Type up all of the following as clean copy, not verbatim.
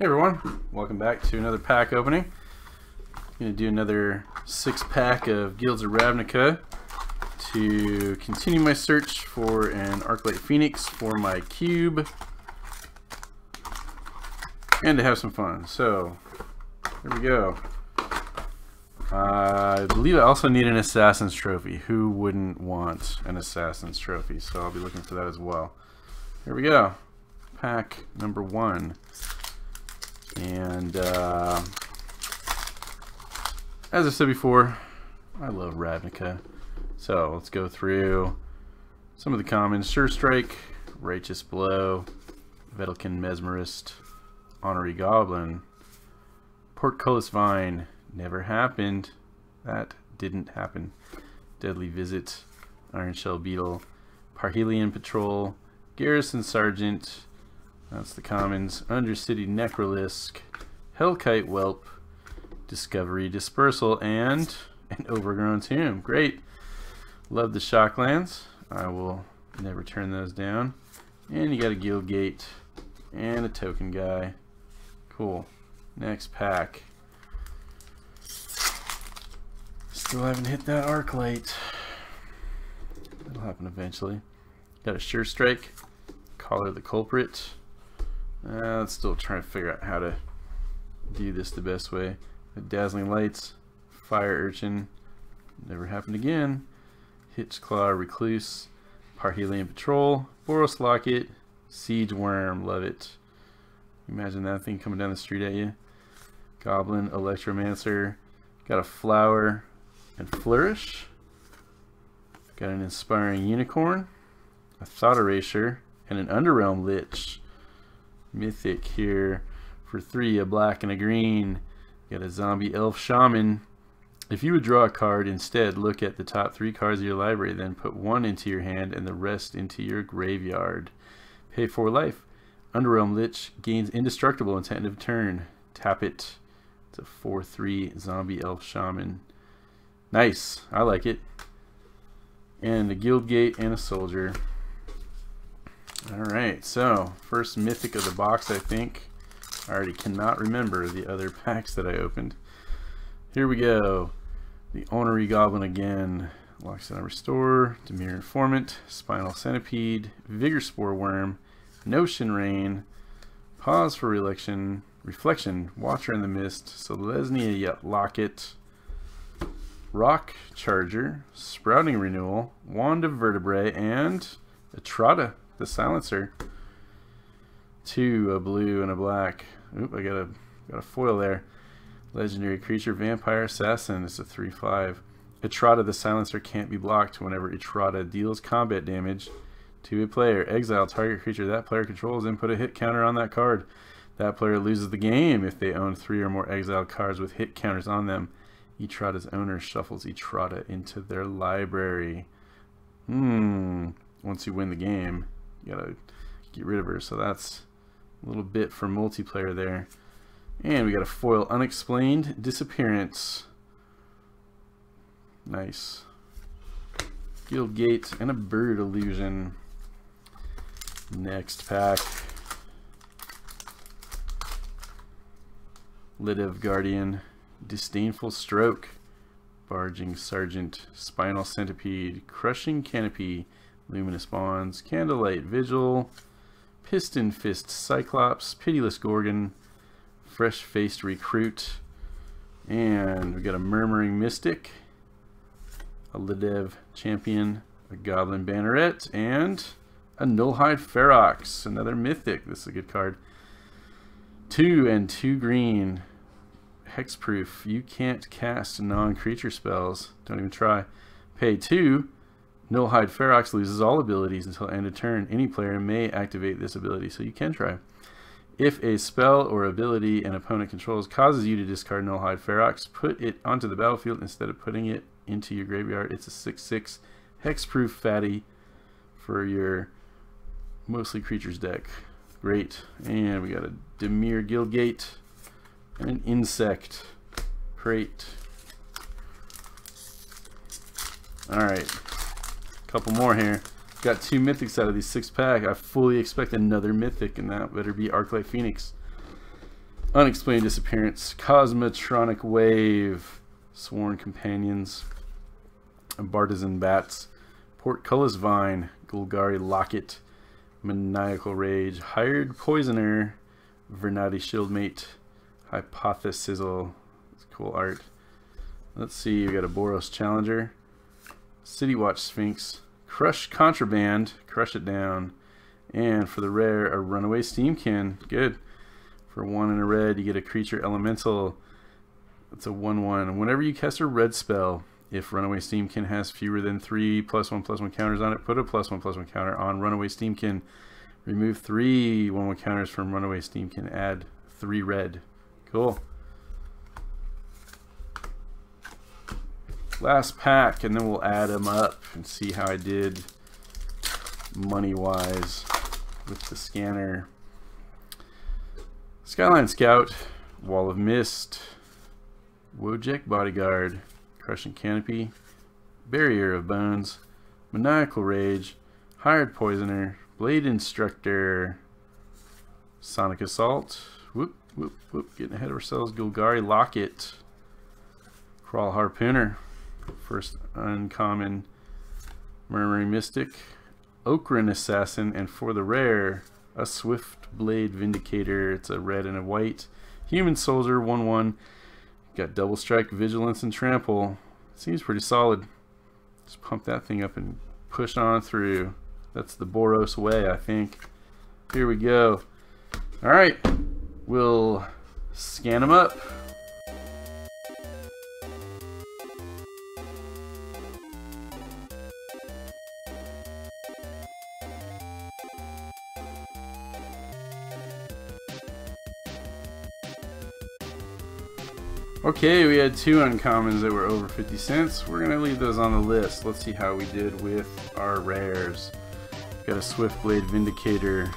Hey everyone, welcome back to another pack opening. I'm going to do another 6-pack of Guilds of Ravnica to continue my search for an Arclight Phoenix for my cube and to have some fun. So, there we go. I believe I also need an Assassin's Trophy. Who wouldn't want an Assassin's Trophy? So I'll be looking for that as well. Here we go. Pack number 1. And as I said before, I love Ravnica. So let's go through some of the commons. Sure Strike, Righteous Blow, Veteran Mesmerist, Honorary Goblin, Portcullis Vine, never happened. That didn't happen. Deadly Visit, Iron Shell Beetle, Parhelion Patrol, Garrison Sergeant. That's the commons. Undercity Necrolisk, Hellkite Whelp, Discovery Dispersal, and an Overgrown Tomb. Great. Love the Shocklands. I will never turn those down. And you got a Guildgate and a token guy. Cool. Next pack. Still haven't hit that Arclight. That'll happen eventually. Got a Sure Strike, Caller the Culprit. Let's still try to figure out how to do this the best way. Dazzling Lights, Fire Urchin, never happened again. Hitchclaw Recluse, Parhelion Patrol, Portcullis Locket, Siege Worm, love it. Imagine that thing coming down the street at you. Goblin, Electromancer, got a Flower and Flourish. Got an Inspiring Unicorn, a Thought Erasure, and an Underrealm Lich. Mythic here for 3, a black and a green. Got a Zombie Elf Shaman. If you would draw a card, instead look at the top 3 cards of your library, then put 1 into your hand and the rest into your graveyard. Pay 4 life. Underrealm Lich gains indestructible until end of turn. Tap it. It's a 4/3 Zombie Elf Shaman. Nice. I like it. And a Guildgate and a Soldier. Alright, so first mythic of the box, I think. I already cannot remember the other packs that I opened. Here we go. The Honorary Goblin again. Lockdown Restore, Demure Informant, Spinal Centipede, Vigor Spore Worm, Notion Rain, Pause for Reflection, Watcher in the Mist, Selesnya Locket, Rock Charger, Sprouting Renewal, Wand of Vertebrae, and Etrata the Silencer. 2, a blue and a black. Oop, I got a foil there. Legendary creature, Vampire Assassin. It's a 3/5. Etrata the Silencer can't be blocked. Whenever Etrata deals combat damage to a player, exile target creature that player controls and put a hit counter on that card. That player loses the game if they own 3 or more exiled cards with hit counters on them. Etrata's owner shuffles Etrata into their library. Once you win the game, you gotta get rid of her, so that's a little bit for multiplayer there. And we got a foil, Unexplained Disappearance. Nice. Guildgate and a Bird Illusion. Next pack. Lidev Guardian, Disdainful Stroke, Barging Sergeant, Spinal Centipede, Crushing Canopy, Luminous Bonds, Candlelight Vigil, Piston Fist Cyclops, Pitiless Gorgon, Fresh Faced Recruit, and we got a Murmuring Mystic, a Lidev Champion, a Goblin Banneret, and a Nullhide Ferox, another mythic. This is a good card. 2 and 2 green. Hexproof. You can't cast non-creature spells. Don't even try. Pay 2. Nullhide Ferox loses all abilities until end of turn. Any player may activate this ability, so you can try. If a spell or ability an opponent controls causes you to discard Nullhide Ferox, put it onto the battlefield instead of putting it into your graveyard. It's a 6/6 hexproof fatty for your mostly creatures deck. Great. And we got a Demir Guildgate and an Insect Crate. Alright. Couple more here. Got 2 mythics out of these 6 pack. I fully expect another mythic, and that better be Arclight Phoenix. Unexplained Disappearance, Cosmotronic Wave, Sworn Companions, Bartizan Bats, Portcullis Vine, Golgari Locket, Maniacal Rage, Hired Poisoner, Vernati Shieldmate, Hypothesizzle. That's cool art. Let's see, we got a Boros Challenger, City Watch Sphinx, Crush Contraband, Crush It Down, and for the rare, a Runaway Steamkin. Good. For one and a red, you get a creature elemental. That's a 1/1. Whenever you cast a red spell, if Runaway Steamkin has fewer than 3 +1/+1 counters on it, put a +1/+1 counter on Runaway Steamkin. Remove 3 1/1 counters from Runaway Steamkin. Add 3 red. Cool. Last pack, and then we'll add them up and see how I did money-wise with the scanner. Skyline Scout, Wall of Mist, Wojek Bodyguard, Crushing Canopy, Barrier of Bones, Maniacal Rage, Hired Poisoner, Blade Instructor, Sonic Assault, whoop, whoop, whoop, getting ahead of ourselves, Golgari Locket, Crawl Harpooner, first uncommon Murmuring Mystic, Okran Assassin, and for the rare, a Swift Blade Vindicator. It's a red and a white. Human Soldier, 1/1. Got Double Strike, Vigilance, and Trample. Seems pretty solid. Just pump that thing up and push on through. That's the Boros way, I think. Here we go. All right, we'll scan them up. Okay, we had 2 uncommons that were over 50 cents. We're gonna leave those on the list. Let's see how we did with our rares. Got a Swift Blade Vindicator,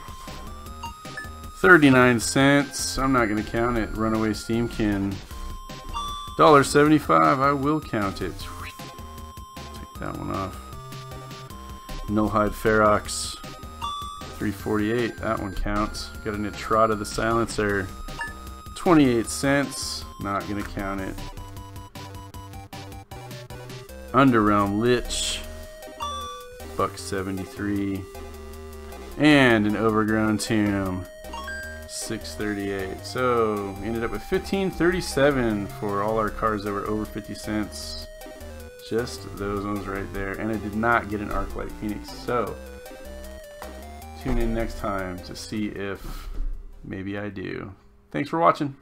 39 cents. I'm not gonna count it. Runaway Steamkin, $1.75. I will count it. Take that one off. Nullhide Ferox, 348. That one counts. Got an Etrata the Silencer, 28 cents. Not gonna count it. Underrealm Lich, $1.73, and an Overgrown Tomb, $6.38. So we ended up with $15.37 for all our cards that were over 50 cents. Just those ones right there, and I did not get an Arclight Phoenix. So tune in next time to see if maybe I do. Thanks for watching.